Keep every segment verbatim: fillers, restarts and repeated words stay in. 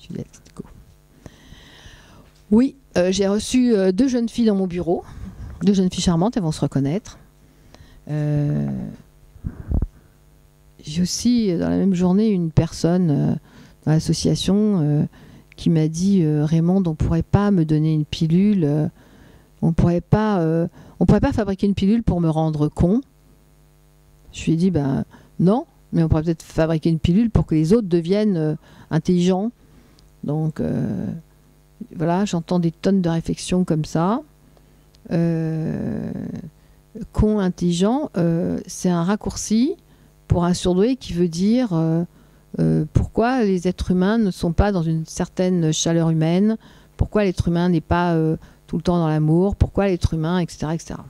Juliette, go. Oui, euh, j'ai reçu euh, deux jeunes filles dans mon bureau. Deux jeunes filles charmantes, elles vont se reconnaître. Euh, j'ai aussi, dans la même journée, une personne euh, dans l'association euh, qui m'a dit euh, « Raymonde, on ne pourrait pas me donner une pilule, euh, on ne pourrait pas, euh, on pourrait pas fabriquer une pilule pour me rendre con. » Je lui ai dit ben, « Non, mais on pourrait peut-être fabriquer une pilule pour que les autres deviennent euh, intelligents. » Donc... Euh, voilà, j'entends des tonnes de réflexions comme ça. Euh, con, intelligent, euh, c'est un raccourci pour un surdoué qui veut dire euh, euh, pourquoi les êtres humains ne sont pas dans une certaine chaleur humaine, pourquoi l'être humain n'est pas euh, tout le temps dans l'amour, pourquoi l'être humain, et cetera, et cetera.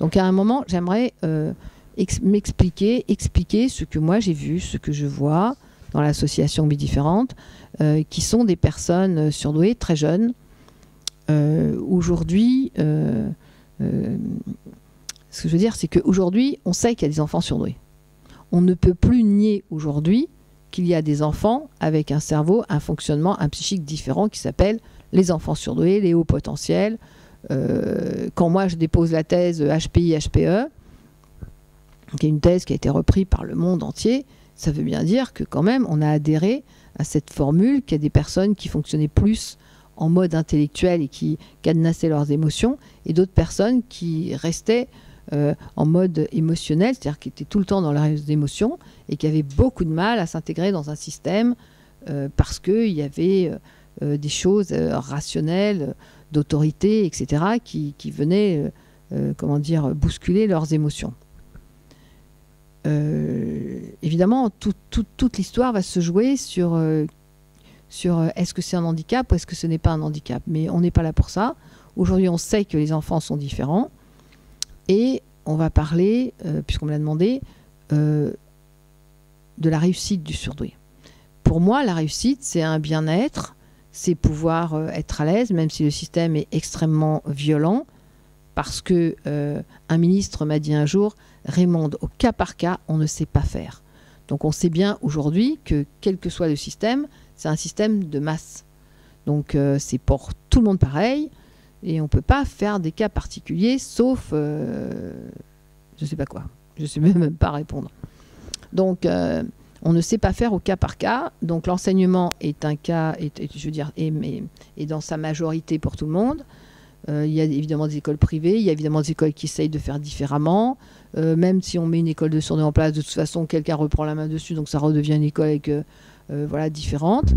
Donc à un moment, j'aimerais euh, ex m'expliquer, expliquer ce que moi j'ai vu, ce que je vois dans l'association Bidifférente, euh, qui sont des personnes surdouées, très jeunes. Euh, aujourd'hui, euh, euh, ce que je veux dire, c'est qu'aujourd'hui, on sait qu'il y a des enfants surdoués. On ne peut plus nier aujourd'hui qu'il y a des enfants avec un cerveau, un fonctionnement, un psychique différent qui s'appelle les enfants surdoués, les hauts potentiels. Euh, quand moi, je dépose la thèse H P I H P E, qui est une thèse qui a été reprise par le monde entier, ça veut bien dire que quand même, on a adhéré à cette formule qu'il y a des personnes qui fonctionnaient plus en mode intellectuel et qui cadenassaient leurs émotions, et d'autres personnes qui restaient euh, en mode émotionnel, c'est-à-dire qui étaient tout le temps dans leurs émotions et qui avaient beaucoup de mal à s'intégrer dans un système euh, parce qu'il y avait euh, des choses euh, rationnelles, d'autorité, et cetera, qui, qui venaient euh, comment dire, bousculer leurs émotions. Euh, évidemment, tout, tout, toute l'histoire va se jouer sur, euh, sur euh, est-ce que c'est un handicap ou est-ce que ce n'est pas un handicap. Mais on n'est pas là pour ça. Aujourd'hui, on sait que les enfants sont différents. Et on va parler, euh, puisqu'on me l'a demandé, euh, de la réussite du surdoué. Pour moi, la réussite, c'est un bien-être, c'est pouvoir euh, être à l'aise, même si le système est extrêmement violent. Parce que euh, un ministre m'a dit un jour, Raymonde, au cas par cas, on ne sait pas faire. Donc on sait bien aujourd'hui que quel que soit le système, c'est un système de masse. Donc euh, c'est pour tout le monde pareil, et on ne peut pas faire des cas particuliers, sauf euh, je ne sais pas quoi. Je ne sais même pas répondre. Donc euh, on ne sait pas faire au cas par cas. Donc l'enseignement est un cas, est, est, je veux dire, est, mais, est dans sa majorité pour tout le monde. Euh, il y a évidemment des écoles privées, il y a évidemment des écoles qui essayent de faire différemment. Euh, même si on met une école de surdoués en place, de toute façon, quelqu'un reprend la main dessus, donc ça redevient une école avec, euh, euh, voilà, différente.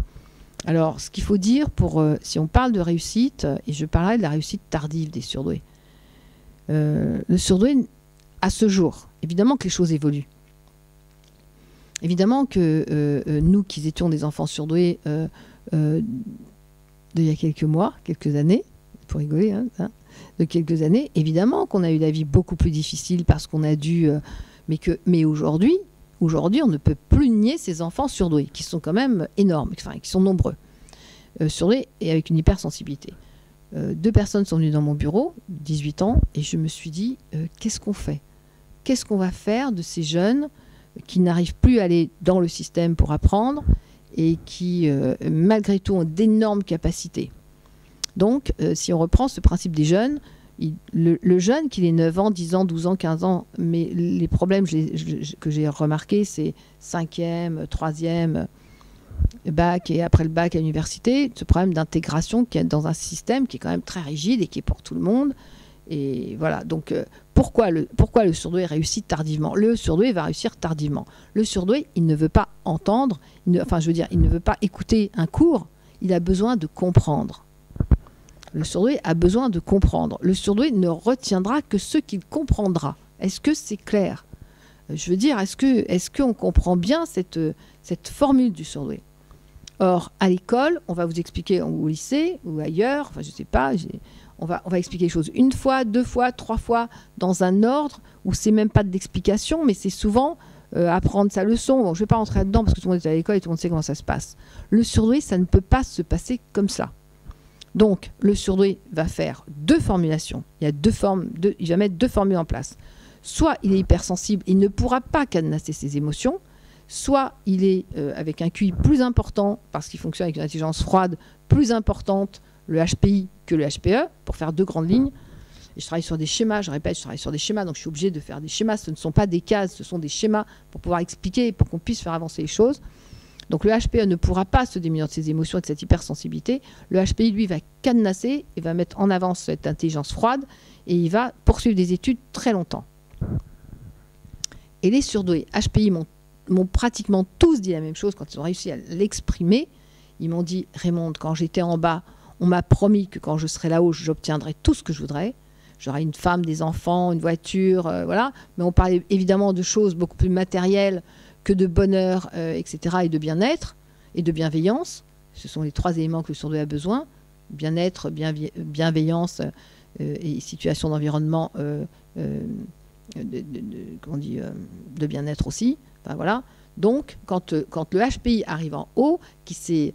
Alors, ce qu'il faut dire, pour, euh, si on parle de réussite, et je parlerai de la réussite tardive des surdoués. Euh, le surdoué, à ce jour, évidemment que les choses évoluent. Évidemment que euh, nous, qui étions des enfants surdoués euh, euh, d'il y a quelques mois, quelques années, pour rigoler, hein, hein, de quelques années, évidemment qu'on a eu la vie beaucoup plus difficile parce qu'on a dû... Euh, mais que, mais aujourd'hui, aujourd'hui, on ne peut plus nier ces enfants surdoués, qui sont quand même énormes, enfin, qui sont nombreux, euh, surdoués et avec une hypersensibilité. Euh, deux personnes sont venues dans mon bureau, dix-huit ans, et je me suis dit, euh, qu'est-ce qu'on fait? Qu'est-ce qu'on va faire de ces jeunes qui n'arrivent plus à aller dans le système pour apprendre et qui, euh, malgré tout, ont d'énormes capacités? Donc, euh, si on reprend ce principe des jeunes, il, le, le jeune, qu'il ait neuf ans, dix ans, douze ans, quinze ans, mais les problèmes je, je, que j'ai remarqués, c'est cinquième, troisième, bac et après le bac à l'université, ce problème d'intégration qui est dans un système qui est quand même très rigide et qui est pour tout le monde. Et voilà, donc euh, pourquoi, le, pourquoi le surdoué réussit tardivement? Le surdoué va réussir tardivement. Le surdoué, il ne veut pas entendre, il ne, enfin je veux dire, il ne veut pas écouter un cours, il a besoin de comprendre. Le surdoué a besoin de comprendre. Le surdoué ne retiendra que ce qu'il comprendra. Est-ce que c'est clair? Je veux dire, est-ce que, est-ce qu'on comprend bien cette, cette formule du surdoué? Or, à l'école, on va vous expliquer, ou au lycée, ou ailleurs, enfin je ne sais pas, on va, on va expliquer les choses une fois, deux fois, trois fois, dans un ordre où c'est même pas d'explication, mais c'est souvent euh, apprendre sa leçon. Bon, je ne vais pas rentrer là-dedans parce que tout le monde est à l'école et tout le monde sait comment ça se passe. Le surdoué, ça ne peut pas se passer comme ça. Donc, le surdoué va faire deux formulations. Il y a deux formes, deux, il va mettre deux formules en place. Soit il est hypersensible, il ne pourra pas cadenasser ses émotions. soit il est euh, avec un Q I plus important, parce qu'il fonctionne avec une intelligence froide plus importante, le H P I que le H P E, pour faire deux grandes lignes. Et je travaille sur des schémas, je répète, je travaille sur des schémas, donc je suis obligée de faire des schémas. Ce ne sont pas des cases, ce sont des schémas pour pouvoir expliquer, pour qu'on puisse faire avancer les choses. Donc le H P E ne pourra pas se démunir de ses émotions et de cette hypersensibilité. Le H P I, lui, va cadenasser et va mettre en avant cette intelligence froide et il va poursuivre des études très longtemps. Et les surdoués H P I m'ont m'ont pratiquement tous dit la même chose quand ils ont réussi à l'exprimer. Ils m'ont dit, Raymonde, quand j'étais en bas, on m'a promis que quand je serai là-haut, j'obtiendrai tout ce que je voudrais. J'aurai une femme, des enfants, une voiture, euh, voilà. Mais on parlait évidemment de choses beaucoup plus matérielles que de bonheur, euh, et cetera, et de bien-être et de bienveillance. Ce sont les trois éléments que le surdoué a besoin. Bien-être, bienveillance euh, et situation d'environnement, euh, euh, de, de, de, comment on dit, euh, de bien-être aussi. Enfin, voilà. Donc, quand, quand le H P I arrive en haut, qui s'est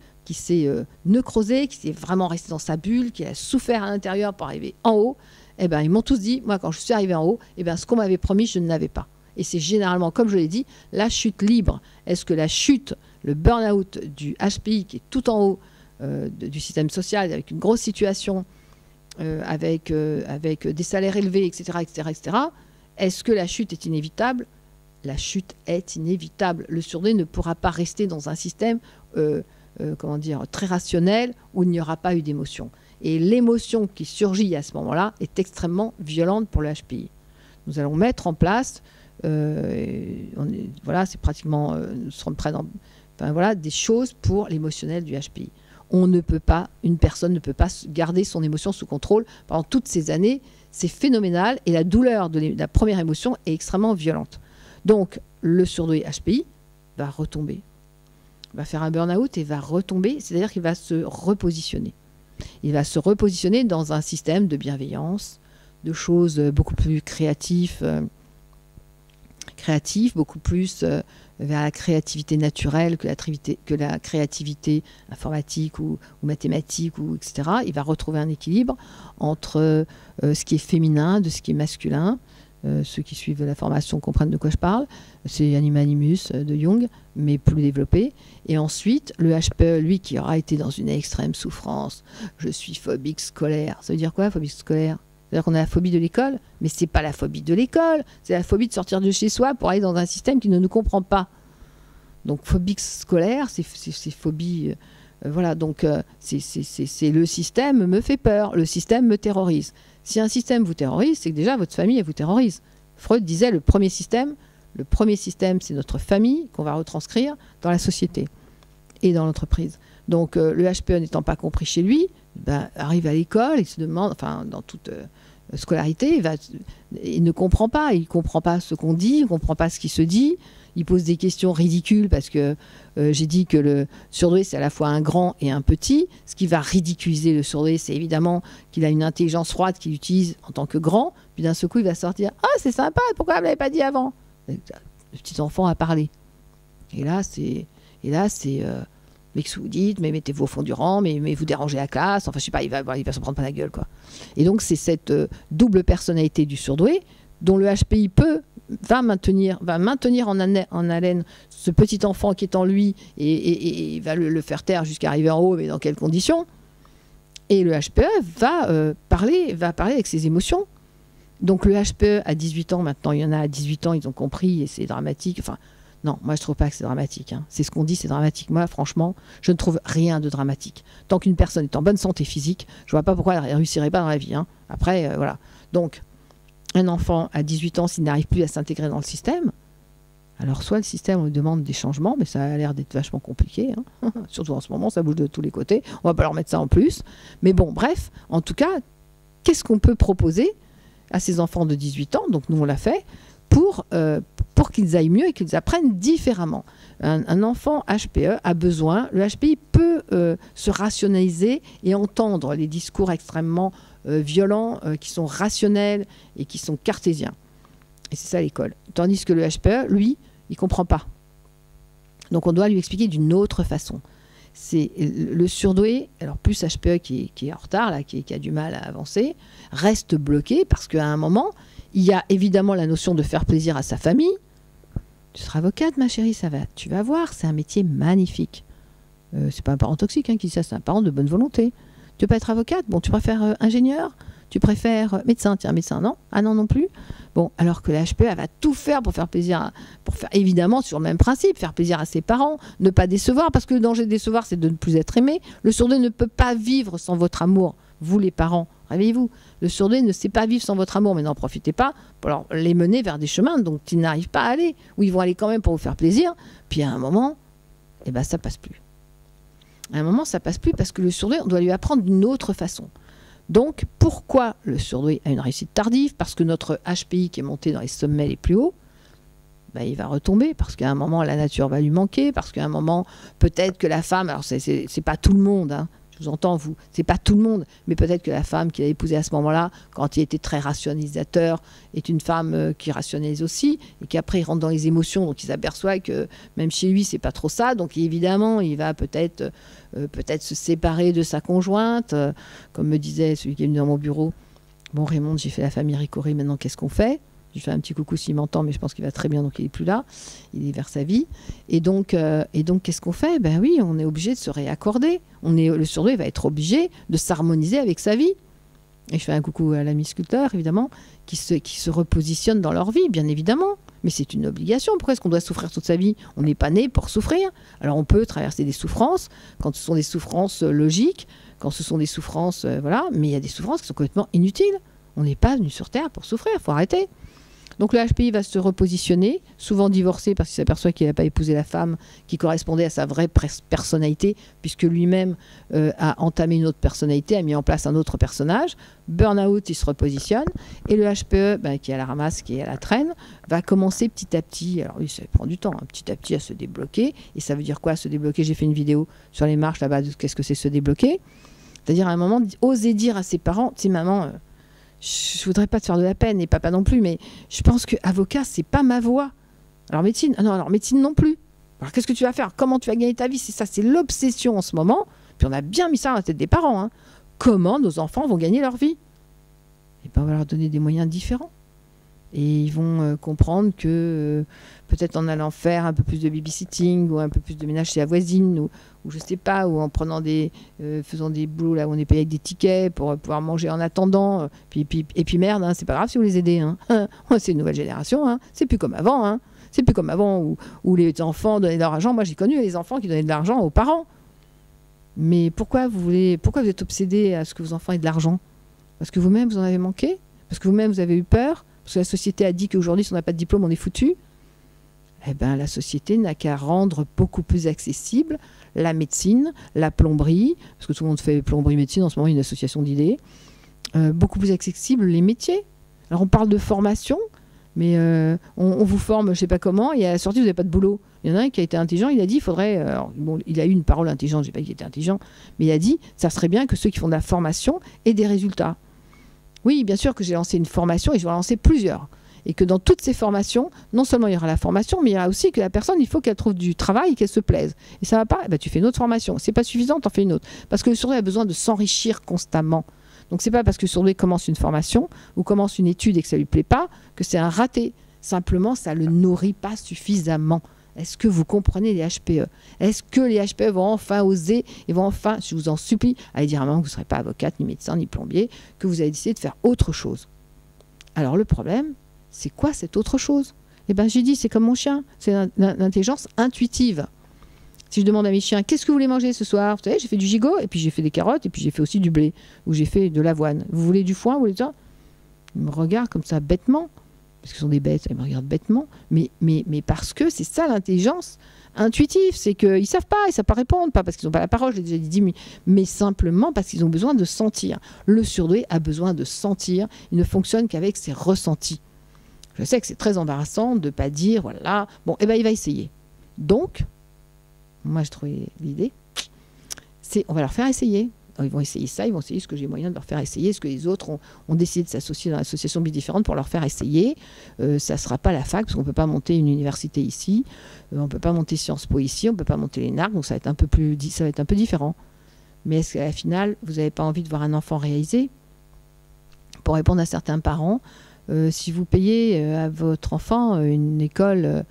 euh, necrosé, qui s'est vraiment resté dans sa bulle, qui a souffert à l'intérieur pour arriver en haut, eh ben, ils m'ont tous dit, moi, quand je suis arrivée en haut, eh ben, ce qu'on m'avait promis, je ne l'avais pas. Et c'est généralement, comme je l'ai dit, la chute libre. Est-ce que la chute, le burn-out du H P I, qui est tout en haut euh, de, du système social, avec une grosse situation, euh, avec, euh, avec des salaires élevés, et cetera, et cetera, et cetera, est-ce que la chute est inévitable ? La chute est inévitable. Le surdoué ne pourra pas rester dans un système euh, euh, comment dire, très rationnel où il n'y aura pas eu d'émotion. Et l'émotion qui surgit à ce moment-là est extrêmement violente pour le H P I. Nous allons mettre en place, euh, on est, voilà, c'est pratiquement, euh, nous serons prêts dans, enfin, voilà, des choses pour l'émotionnel du H P I. On ne peut pas, une personne ne peut pas garder son émotion sous contrôle pendant toutes ces années. C'est phénoménal et la douleur de la première émotion est extrêmement violente. Donc, le surdoué H P I va retomber, va faire un burn-out et va retomber, c'est-à-dire qu'il va se repositionner. Il va se repositionner dans un système de bienveillance, de choses beaucoup plus créatives, euh, créatives beaucoup plus euh, vers la créativité naturelle que la, que la créativité informatique ou, ou mathématique, ou, et cetera. Il va retrouver un équilibre entre euh, ce qui est féminin, de ce qui est masculin. Euh, ceux qui suivent la formation comprennent de quoi je parle. C'est Animanimus euh, de Jung, mais plus développé. Et ensuite, le H P E, lui, qui aura été dans une extrême souffrance. Je suis phobique scolaire. Ça veut dire quoi, phobique scolaire? C'est-à-dire qu'on a la phobie de l'école, mais c'est pas la phobie de l'école. C'est la phobie de sortir de chez soi pour aller dans un système qui ne nous comprend pas. Donc, phobique scolaire, c'est phobie... Euh, voilà, donc, euh, c'est le système me fait peur, le système me terrorise. Si un système vous terrorise, c'est que déjà votre famille elle vous terrorise. Freud disait le premier système, le premier système c'est notre famille qu'on va retranscrire dans la société et dans l'entreprise. Donc euh, le H P E n'étant pas compris chez lui, ben, arrive à l'école, il se demande, enfin dans toute euh, scolarité, il, va, il ne comprend pas, il ne comprend pas ce qu'on dit, il ne comprend pas ce qui se dit, il pose des questions ridicules parce que euh, j'ai dit que le surdoué c'est à la fois un grand et un petit. Ce qui va ridiculiser le surdoué, c'est évidemment qu'il a une intelligence froide qu'il utilise en tant que grand, puis d'un seul coup il va sortir « Ah oh, c'est sympa, pourquoi vous ne l'avez pas dit avant ?» Le petit enfant a parlé. Et là c'est... Euh, mais qu'est-ce que vous dites, mais mettez-vous au fond du rang, mais, mais vous dérangez la classe, enfin je sais pas, il va, il va s'en prendre pas la gueule quoi. Et donc c'est cette euh, double personnalité du surdoué dont le H P I peut va maintenir, va maintenir en, en haleine ce petit enfant qui est en lui et, et, et va le, le faire taire jusqu'à arriver en haut, mais dans quelles conditions? Et le H P E va, euh, parler, va parler avec ses émotions. Donc le H P E à dix-huit ans, maintenant il y en a à dix-huit ans, ils ont compris et c'est dramatique. Enfin, non, moi je trouve pas que c'est dramatique. Hein. C'est ce qu'on dit, c'est dramatique. Moi, franchement, je ne trouve rien de dramatique. Tant qu'une personne est en bonne santé physique, je vois pas pourquoi elle ne réussirait pas dans la vie. Hein. Après, euh, voilà. Donc, un enfant à dix-huit ans, s'il n'arrive plus à s'intégrer dans le système, alors soit le système, on lui demande des changements, mais ça a l'air d'être vachement compliqué, hein. Surtout en ce moment, ça bouge de tous les côtés, on va pas leur mettre ça en plus. Mais bon, bref, en tout cas, qu'est-ce qu'on peut proposer à ces enfants de dix-huit ans, donc nous on l'a fait, pour, euh, pour qu'ils aillent mieux et qu'ils apprennent différemment. Un, un enfant H P E a besoin, le H P I peut euh, se rationaliser et entendre les discours extrêmement Euh, violents, euh, qui sont rationnels et qui sont cartésiens. Et c'est ça l'école. Tandis que le H P E, lui, il ne comprend pas. Donc on doit lui expliquer d'une autre façon. C'est le surdoué, alors plus H P E qui est, qui est en retard, là, qui, est, qui a du mal à avancer, reste bloqué parce qu'à un moment, il y a évidemment la notion de faire plaisir à sa famille, Tu seras avocate, ma chérie, ça va. Tu vas voir, c'est un métier magnifique. Euh, c'est pas un parent toxique hein, qui dit ça, c'est un parent de bonne volonté. Tu veux pas être avocate? Bon, tu préfères euh, ingénieur? Tu préfères euh, médecin? Tiens, médecin, non? Ah non, non plus? Bon, alors que la H P E, elle va tout faire pour faire plaisir, à, pour faire évidemment sur le même principe, faire plaisir à ses parents, ne pas décevoir, parce que le danger de décevoir, c'est de ne plus être aimé. Le sourd ne peut pas vivre sans votre amour, vous les parents. Réveillez-vous. Le sourd-né ne sait pas vivre sans votre amour, mais n'en profitez pas pour alors les mener vers des chemins dont ils n'arrivent pas à aller, où ils vont aller quand même pour vous faire plaisir. Puis à un moment, eh ben, ça passe plus. À un moment, ça passe plus parce que le surdoué, on doit lui apprendre d'une autre façon. Donc, pourquoi le surdoué a une réussite tardive? Parce que notre H P I qui est monté dans les sommets les plus hauts, ben, il va retomber parce qu'à un moment, la nature va lui manquer, parce qu'à un moment, peut-être que la femme, alors c'est pas tout le monde, hein, je vous entends, vous, c'est pas tout le monde, mais peut-être que la femme qu'il a épousée à ce moment-là, quand il était très rationalisateur, est une femme qui rationalise aussi, et qui après il rentre dans les émotions, donc il s'aperçoit que même chez lui, c'est pas trop ça, donc évidemment, il va peut-être euh, peut-être se séparer de sa conjointe, euh, comme me disait celui qui est venu dans mon bureau, « Bon, Raymond, j'ai fait la famille Ricoré, maintenant qu'est-ce qu'on fait ?» Je lui fais un petit coucou s'il m'entend, mais je pense qu'il va très bien, donc il n'est plus là. Il est vers sa vie. Et donc, euh, et donc qu'est-ce qu'on fait? Ben oui, on est obligé de se réaccorder. On est, le surdoué va être obligé de s'harmoniser avec sa vie. Et je fais un coucou à l'ami sculpteur, évidemment, qui se, qui se repositionne dans leur vie, bien évidemment. Mais c'est une obligation. Pourquoi est-ce qu'on doit souffrir toute sa vie? On n'est pas né pour souffrir. Alors on peut traverser des souffrances, quand ce sont des souffrances logiques, quand ce sont des souffrances... Euh, voilà. Mais il y a des souffrances qui sont complètement inutiles. On n'est pas venu sur Terre pour souffrir, il faut arrêter. Donc le H P I va se repositionner, souvent divorcé parce qu'il s'aperçoit qu'il n'a pas épousé la femme qui correspondait à sa vraie personnalité, puisque lui-même euh, a entamé une autre personnalité, a mis en place un autre personnage. Burn-out, il se repositionne. Et le H P E, ben, qui est à la ramasse, qui est à la traîne, va commencer petit à petit, alors oui, ça prend du temps, hein, petit à petit à se débloquer. Et ça veut dire quoi, se débloquer? J'ai fait une vidéo sur les marches là-bas de qu'est-ce que c'est se débloquer. C'est-à-dire à un moment, oser dire à ses parents, tu sais maman... Euh, je voudrais pas te faire de la peine, et papa non plus, mais je pense que avocat, c'est pas ma voie. Alors médecine, ah non, alors médecine non plus. Alors qu'est-ce que tu vas faire? Comment tu vas gagner ta vie? C'est ça, c'est l'obsession en ce moment. Puis on a bien mis ça dans la tête des parents. Hein. Comment nos enfants vont gagner leur vie? Et ben, on va leur donner des moyens différents. Et ils vont euh, comprendre que euh, peut-être en allant faire un peu plus de babysitting ou un peu plus de ménage chez la voisine ou, ou je sais pas, ou en prenant des, euh, faisant des boulots là où on est payé avec des tickets pour euh, pouvoir manger en attendant. Puis, puis, et puis merde, hein, c'est pas grave si vous les aidez. Hein. C'est une nouvelle génération, hein. C'est plus comme avant. Hein. C'est plus comme avant où, où les enfants donnaient de leur argent. Moi j'ai connu les enfants qui donnaient de l'argent aux parents. Mais pourquoi vous, voulez, pourquoi vous êtes obsédés à ce que vos enfants aient de l'argent? Parce que vous-même vous en avez manqué? Parce que vous-même vous avez eu peur? Parce que la société a dit qu'aujourd'hui, si on n'a pas de diplôme, on est foutu. Eh bien, la société n'a qu'à rendre beaucoup plus accessible la médecine, la plomberie, parce que tout le monde fait plomberie-médecine, en ce moment, il y a une association d'idées, euh, beaucoup plus accessible les métiers. Alors, on parle de formation, mais euh, on, on vous forme, je ne sais pas comment, et à la sortie, vous n'avez pas de boulot. Il y en a un qui a été intelligent, il a dit, il faudrait... Alors, bon, il a eu une parole intelligente, je ne sais pas qu'il était intelligent, mais il a dit, ça serait bien que ceux qui font de la formation aient des résultats. Oui, bien sûr que j'ai lancé une formation et je vais en lancer plusieurs. Et que dans toutes ces formations, non seulement il y aura la formation, mais il y aura aussi que la personne, il faut qu'elle trouve du travail et qu'elle se plaise. Et ça ne va pas, eh ben, tu fais une autre formation. C'est pas suffisant, t'en fais une autre. Parce que le surdoué a besoin de s'enrichir constamment. Donc c'est pas parce que le surdoué commence une formation ou commence une étude et que ça lui plaît pas que c'est un raté. Simplement, ça le nourrit pas suffisamment. Est-ce que vous comprenez les H P E? Est-ce que les H P E vont enfin oser et vont enfin, je vous en supplie, aller dire à maman que vous ne serez pas avocate, ni médecin, ni plombier, que vous avez décidé de faire autre chose? Alors le problème, c'est quoi cette autre chose? Eh bien j'ai dit, c'est comme mon chien, c'est l'intelligence intuitive. Si je demande à mes chiens, qu'est-ce que vous voulez manger ce soir? Vous savez, j'ai fait du gigot, et puis j'ai fait des carottes, et puis j'ai fait aussi du blé, ou j'ai fait de l'avoine. Vous voulez du foin? Vous voulez ça? Ils me regardent comme ça bêtement. Parce qu'ils sont des bêtes, ils me regardent bêtement, mais, mais, mais parce que c'est ça l'intelligence intuitive, c'est qu'ils ne savent pas, ils ne savent pas répondre, pas parce qu'ils n'ont pas la parole, je l'ai déjà dit, mais, mais simplement parce qu'ils ont besoin de sentir. Le surdoué a besoin de sentir, il ne fonctionne qu'avec ses ressentis. Je sais que c'est très embarrassant de ne pas dire, voilà, bon, eh ben il va essayer. Donc, moi j'ai trouvé l'idée, c'est on va leur faire essayer. Alors, ils vont essayer ça, ils vont essayer ce que j'ai moyen de leur faire essayer, ce que les autres ont, ont décidé de s'associer dans l'association Bidifférente pour leur faire essayer. Euh, ça ne sera pas la fac, parce qu'on ne peut pas monter une université ici, euh, on ne peut pas monter Sciences Po ici, on ne peut pas monter les N A R C, donc ça va être un peu, plus, ça va être un peu différent. Mais est-ce qu'à la finale, vous n'avez pas envie de voir un enfant réalisé? Pour répondre à certains parents, euh, si vous payez euh, à votre enfant une école... Euh,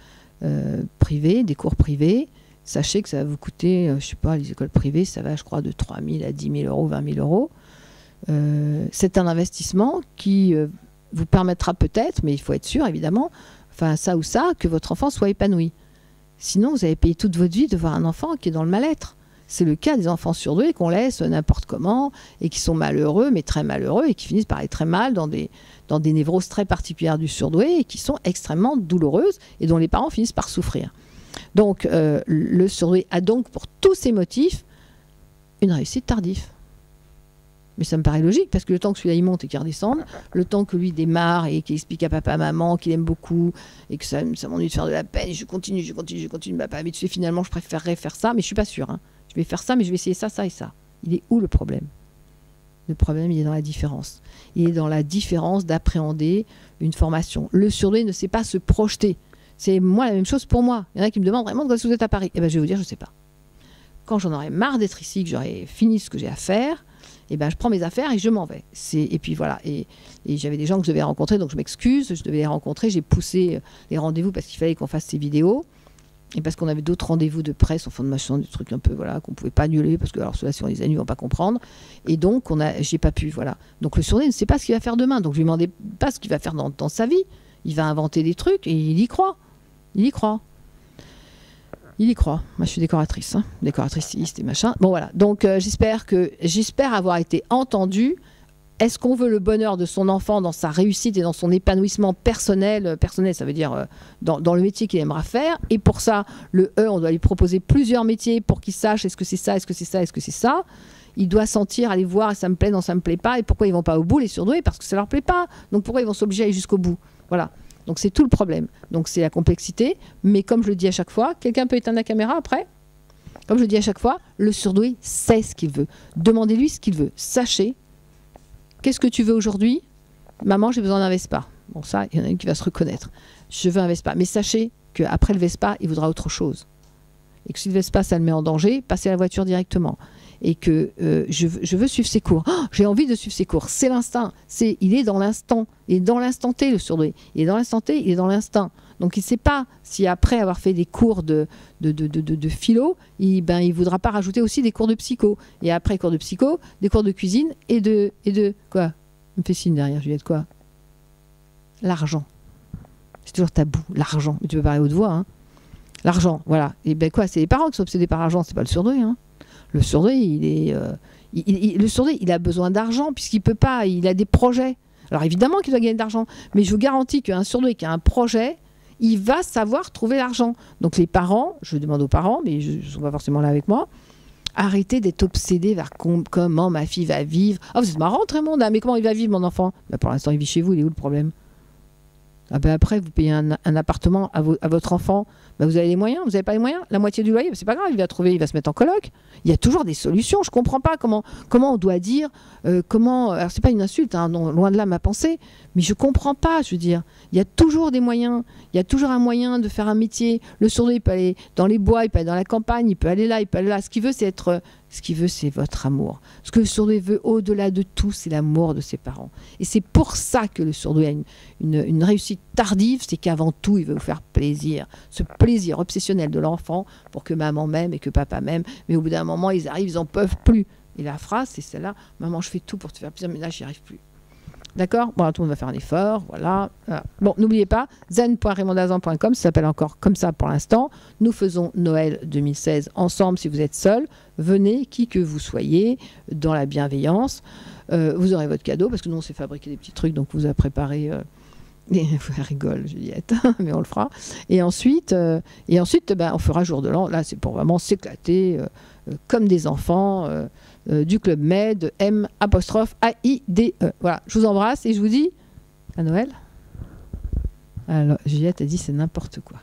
euh, privés, des cours privés, sachez que ça va vous coûter, euh, je ne sais pas, les écoles privées, ça va, je crois, de trois mille à dix mille euros, vingt mille euros. Euh, c'est un investissement qui euh, vous permettra peut-être, mais il faut être sûr, évidemment, enfin ça ou ça, que votre enfant soit épanoui. Sinon, vous avez payé toute votre vie de voir un enfant qui est dans le mal-être. C'est le cas des enfants surdoués qu'on laisse n'importe comment et qui sont malheureux, mais très malheureux, et qui finissent par être très mal dans des, dans des névroses très particulières du surdoué et qui sont extrêmement douloureuses et dont les parents finissent par souffrir. Donc, euh, le surdoué a donc, pour tous ces motifs, une réussite tardive. Mais ça me paraît logique, parce que le temps que celui-là il monte et qu'il redescende, le temps que lui démarre et qu'il explique à papa, maman qu'il aime beaucoup et que ça, ça m'ennuie de faire de la peine, je continue, je continue, je continue, papa, mais tu sais, finalement, je préférerais faire ça, mais je suis pas sûre. Hein. Je vais faire ça, mais je vais essayer ça, ça et ça. Il est où le problème? Le problème, il est dans la différence. Il est dans la différence d'appréhender une formation. Le surdoué ne sait pas se projeter. C'est moi la même chose pour moi. Il y en a qui me demandent vraiment quand vous êtes à Paris. Eh bien, je vais vous dire, je ne sais pas. Quand j'en aurai marre d'être ici, que j'aurai fini ce que j'ai à faire, eh ben, je prends mes affaires et je m'en vais. Et puis voilà. Et, et j'avais des gens que je devais rencontrer, donc je m'excuse. Je devais les rencontrer. J'ai poussé les rendez-vous parce qu'il fallait qu'on fasse ces vidéos. Et parce qu'on avait d'autres rendez-vous de presse en fin de machin, des trucs un peu, voilà, qu'on ne pouvait pas annuler, parce que alors ceux-là, si on les annule, ils ne vont pas comprendre. Et donc, j'ai pas pu, voilà. Donc le surdoué ne sait pas ce qu'il va faire demain. Donc je lui demandais pas ce qu'il va faire dans, dans sa vie. Il va inventer des trucs et il y croit. Il y croit. Il y croit. Moi, je suis décoratrice, hein. Décoratriciste et machin. Bon, voilà. Donc euh, j'espère que, j'espère avoir été entendue. Est-ce qu'on veut le bonheur de son enfant dans sa réussite et dans son épanouissement personnel, personnel, ça veut dire dans, dans le métier qu'il aimera faire. Et pour ça, le E, on doit lui proposer plusieurs métiers pour qu'il sache est-ce que c'est ça, est-ce que c'est ça, est-ce que c'est ça. Il doit sentir, aller voir, ça me plaît, non, ça me plaît pas. Et pourquoi ils vont pas au bout, les surdoués? Parce que ça leur plaît pas. Donc pourquoi ils vont s'obliger à aller jusqu'au bout? Voilà. Donc c'est tout le problème. Donc c'est la complexité. Mais comme je le dis à chaque fois, quelqu'un peut éteindre la caméra après? Comme je le dis à chaque fois, le surdoué sait ce qu'il veut. Demandez-lui ce qu'il veut. Sachez. Qu'est-ce que tu veux aujourd'hui? Maman, j'ai besoin d'un Vespa. Bon, ça, il y en a une qui va se reconnaître. Je veux un Vespa. Mais sachez qu'après le Vespa, il voudra autre chose. Et que si le Vespa, ça le met en danger, passez à la voiture directement. Et que euh, je, je veux suivre ses cours. Oh, j'ai envie de suivre ses cours. C'est l'instinct. C'est, il est dans l'instant. Il est dans l'instant T, le surdoué. Il est dans l'instant T, il est dans l'instinct. Donc, il ne sait pas si après avoir fait des cours de, de, de, de, de, de philo, il ben, il voudra pas rajouter aussi des cours de psycho. Et après cours de psycho, des cours de cuisine et de... Et de quoi? Il me fait signe derrière, Juliette, quoi? L'argent. C'est toujours tabou, l'argent. Mais tu peux parler haute voix, hein. L'argent, voilà. Et ben quoi, c'est les parents qui sont obsédés par l'argent, c'est pas le surdoué, hein. Le surdoué, il est... Euh, il, il, le surdoué, il a besoin d'argent puisqu'il peut pas, il a des projets. Alors évidemment qu'il doit gagner de l'argent, mais je vous garantis qu'un surdoué qui a un projet... il va savoir trouver l'argent. Donc les parents, je demande aux parents, mais ils ne sont pas forcément là avec moi, arrêtez d'être obsédés vers com comment ma fille va vivre. Ah, oh, vous êtes marrant, Raymonde, hein, mais comment il va vivre, mon enfant? Bah, pour l'instant, il vit chez vous, il est où le problème? Ah bah, après, vous payez un, un appartement à, vo à votre enfant, bah, vous avez les moyens, vous n'avez pas les moyens? La moitié du loyer, bah, c'est pas grave, il va trouver, il va se mettre en coloc. Il y a toujours des solutions, je ne comprends pas comment, comment on doit dire, euh, comment... Alors, c'est pas une insulte, hein, non, loin de là ma pensée, mais je ne comprends pas, je veux dire. Il y a toujours des moyens, il y a toujours un moyen de faire un métier. Le surdoué, il peut aller dans les bois, il peut aller dans la campagne, il peut aller là, il peut aller là. Ce qu'il veut, c'est être... Ce qu'il veut, c'est votre amour. Ce que le surdoué veut au-delà de tout, c'est l'amour de ses parents. Et c'est pour ça que le surdoué a une, une, une réussite tardive, c'est qu'avant tout, il veut vous faire plaisir. Ce plaisir obsessionnel de l'enfant pour que maman m'aime et que papa m'aime. Mais au bout d'un moment, ils arrivent, ils n'en peuvent plus. Et la phrase, c'est celle-là, « Maman, je fais tout pour te faire plaisir, mais là, j'y arrive plus. » D'accord? Bon, tout le monde va faire un effort, voilà. voilà. Bon, n'oubliez pas, zen point raymonde hazan point com, ça s'appelle encore comme ça pour l'instant. Nous faisons Noël deux mille seize ensemble si vous êtes seul. Venez, qui que vous soyez, dans la bienveillance. Euh, vous aurez votre cadeau, parce que nous, on s'est fabriqué des petits trucs, donc vous a préparé... Euh, et, elle rigole, Juliette, mais on le fera. Et ensuite, euh, et ensuite ben, on fera jour de l'an. Là, c'est pour vraiment s'éclater, euh, euh, comme des enfants... Euh, Euh, du Club Med, M apostrophe A I D E. Voilà, je vous embrasse et je vous dis à Noël. Alors, Juliette a dit c'est n'importe quoi.